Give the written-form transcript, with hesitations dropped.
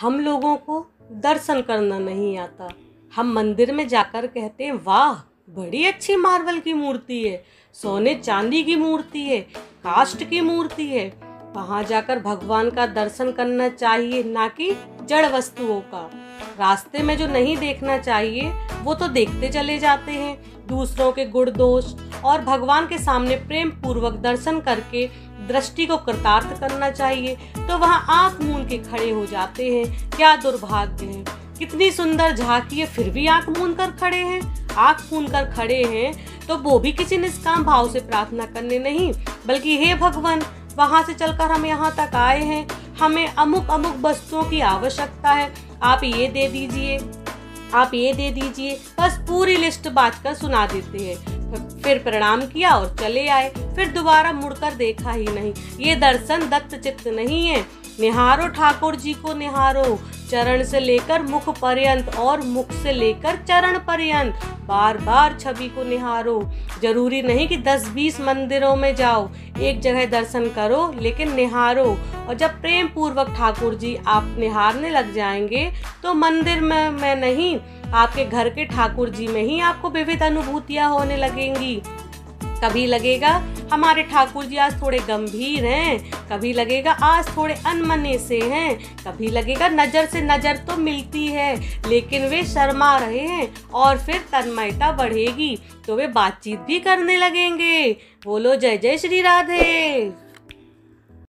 हम लोगों को दर्शन करना नहीं आता। हम मंदिर में जाकर कहते हैं, वाह बड़ी अच्छी मार्बल की मूर्ति है, सोने चांदी की मूर्ति है, काष्ठ की मूर्ति है। वहाँ जाकर भगवान का दर्शन करना चाहिए, ना कि जड़ वस्तुओं का। रास्ते में जो नहीं देखना चाहिए वो तो देखते चले जाते हैं, दूसरों के गुण दोष, और भगवान के सामने प्रेम पूर्वक दर्शन करके दृष्टि को कृतार्थ करना चाहिए। तो वहाँ आंख मूंद के खड़े हो जाते हैं। क्या दुर्भाग्य है, कितनी सुंदर झांकी है फिर भी आंख मूंद कर खड़े हैं। आंख मूंद कर खड़े हैं तो वो भी किसी निष्काम भाव से प्रार्थना करने नहीं, बल्कि हे भगवान, वहाँ से चलकर हम यहाँ तक आए हैं, हमें अमुक अमुक वस्तुओं की आवश्यकता है, आप ये दे दीजिए, आप ये दे दीजिए। बस पूरी लिस्ट बांटकर सुना देते हैं। फिर प्रणाम किया और चले आए, फिर दोबारा मुड़कर देखा ही नहीं। ये दर्शन दत्त चित्त नहीं है। निहारो ठाकुर जी को निहारो, चरण से लेकर मुख पर्यंत और मुख से लेकर चरण पर्यंत, बार बार छवि को निहारो। जरूरी नहीं कि 10-20 मंदिरों में जाओ, एक जगह दर्शन करो लेकिन निहारो। और जब प्रेम पूर्वक ठाकुर जी आप निहारने लग जाएंगे तो मंदिर में नहीं, आपके घर के ठाकुर जी में ही आपको विविध अनुभूतियाँ होने लगेंगी। कभी लगेगा हमारे ठाकुर जी आज थोड़े गंभीर हैं, कभी लगेगा आज थोड़े अनमने से हैं, कभी लगेगा नज़र से नज़र तो मिलती है लेकिन वे शर्मा रहे हैं, और फिर तन्मयता बढ़ेगी तो वे बातचीत भी करने लगेंगे। बोलो जय जय श्री राधे।